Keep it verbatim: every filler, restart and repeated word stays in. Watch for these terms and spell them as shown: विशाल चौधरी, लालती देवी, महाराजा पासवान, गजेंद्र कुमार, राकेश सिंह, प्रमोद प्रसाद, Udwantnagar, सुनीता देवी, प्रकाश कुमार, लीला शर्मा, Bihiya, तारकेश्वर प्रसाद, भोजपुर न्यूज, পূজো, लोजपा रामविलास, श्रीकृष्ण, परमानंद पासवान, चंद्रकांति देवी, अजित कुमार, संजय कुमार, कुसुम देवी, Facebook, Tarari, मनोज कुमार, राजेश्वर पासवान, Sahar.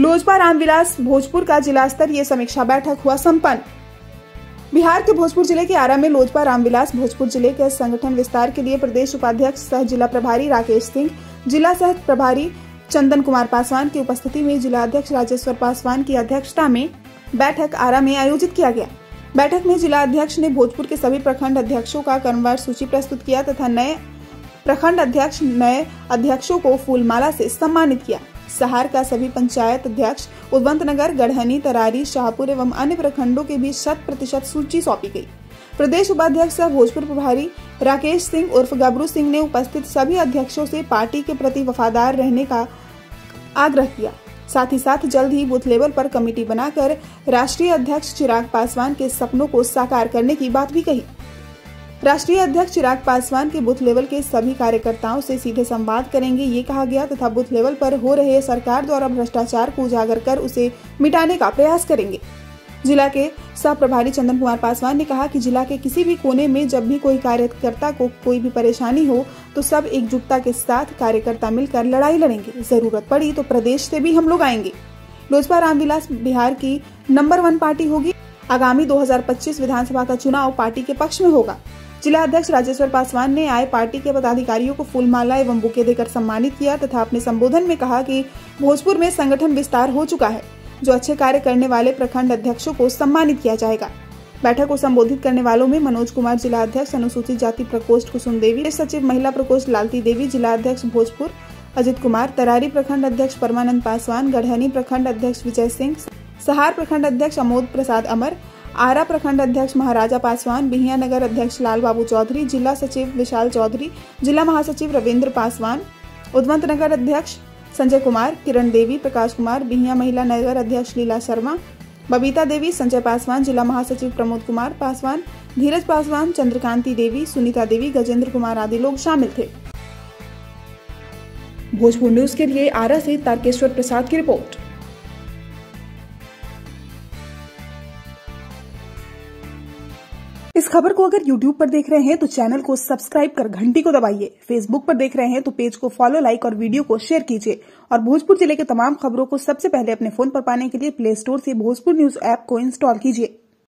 लोजपा रामविलास भोजपुर का जिला स्तरीय समीक्षा बैठक हुआ संपन्न। बिहार के भोजपुर जिले के आरा में लोजपा रामविलास भोजपुर जिले के संगठन विस्तार के लिए प्रदेश उपाध्यक्ष सह जिला प्रभारी राकेश सिंह, जिला सह प्रभारी चंदन कुमार पासवान की उपस्थिति में जिला अध्यक्ष राजेश्वर पासवान की अध्यक्षता में बैठक आरा में आयोजित किया गया। बैठक में जिला अध्यक्ष ने भोजपुर के सभी प्रखंड अध्यक्षों का क्रमवार सूची प्रस्तुत किया तथा नए प्रखंड अध्यक्ष नए अध्यक्षों को फूलमाला से सम्मानित किया। सहार का सभी पंचायत अध्यक्ष उद्वंतनगर, गढ़हनी, तरारी, शाहपुर एवं अन्य प्रखंडों के बीच शत प्रतिशत सूची सौंपी गई। प्रदेश उपाध्यक्ष सह भोजपुर प्रभारी राकेश सिंह उर्फ गबरू सिंह ने उपस्थित सभी अध्यक्षों से पार्टी के प्रति वफादार रहने का आग्रह किया। साथ ही साथ जल्द ही बूथ लेवल पर कमेटी बनाकर राष्ट्रीय अध्यक्ष चिराग पासवान के सपनों को साकार करने की बात भी कही। राष्ट्रीय अध्यक्ष चिराग पासवान के बूथ लेवल के सभी कार्यकर्ताओं से सीधे संवाद करेंगे, ये कहा गया तथा बूथ लेवल पर हो रहे सरकार द्वारा भ्रष्टाचार को उजागर कर उसे मिटाने का प्रयास करेंगे। जिला के सह प्रभारी चंदन कुमार पासवान ने कहा कि जिला के किसी भी कोने में जब भी कोई कार्यकर्ता को कोई भी परेशानी हो तो सब एकजुटता के साथ कार्यकर्ता मिलकर लड़ाई लड़ेंगे। जरूरत पड़ी तो प्रदेश से भी हम लोग आएंगे। लोजपा रामविलास बिहार की नंबर वन पार्टी होगी। आगामी दो हजार पच्चीस विधानसभा का चुनाव पार्टी के पक्ष में होगा। जिला अध्यक्ष राजेश्वर पासवान ने आए पार्टी के पदाधिकारियों को फूलमाला एवं बुके देकर सम्मानित किया तथा अपने संबोधन में कहा कि भोजपुर में संगठन विस्तार हो चुका है, जो अच्छे कार्य करने वाले प्रखंड अध्यक्षों को सम्मानित किया जाएगा। बैठक को संबोधित करने वालों में मनोज कुमार जिला अध्यक्ष अनुसूचित जाति प्रकोष्ठ कुसुम देवी, सचिव महिला प्रकोष्ठ लालती देवी, जिला अध्यक्ष भोजपुर अजित कुमार, तरारी प्रखंड अध्यक्ष परमानंद पासवान, गढ़हनी प्रखंड अध्यक्ष विजय सिंह, सहार प्रखंड अध्यक्ष प्रमोद प्रसाद अमर, आरा प्रखंड अध्यक्ष महाराजा पासवान, बिहिया नगर अध्यक्ष लाल बाबू चौधरी, जिला सचिव विशाल चौधरी, जिला महासचिव रविंद्र पासवान, उद्वंत नगर अध्यक्ष संजय कुमार, किरण देवी, प्रकाश कुमार, बिहिया महिला नगर अध्यक्ष लीला शर्मा, बबीता देवी, संजय पासवान, जिला महासचिव प्रमोद कुमार पासवान, धीरज पासवान, चंद्रकांति देवी, सुनीता देवी, गजेंद्र कुमार आदि लोग शामिल थे। भोजपुर न्यूज के लिए आरा से तारकेश्वर प्रसाद की रिपोर्ट। इस खबर को अगर यूट्यूब पर देख रहे हैं तो चैनल को सब्सक्राइब कर घंटी को दबाइए। फेसबुक पर देख रहे हैं तो पेज को फॉलो, लाइक और वीडियो को शेयर कीजिए। और भोजपुर जिले के तमाम खबरों को सबसे पहले अपने फोन पर पाने के लिए प्ले स्टोर से भोजपुर न्यूज ऐप को इंस्टॉल कीजिए।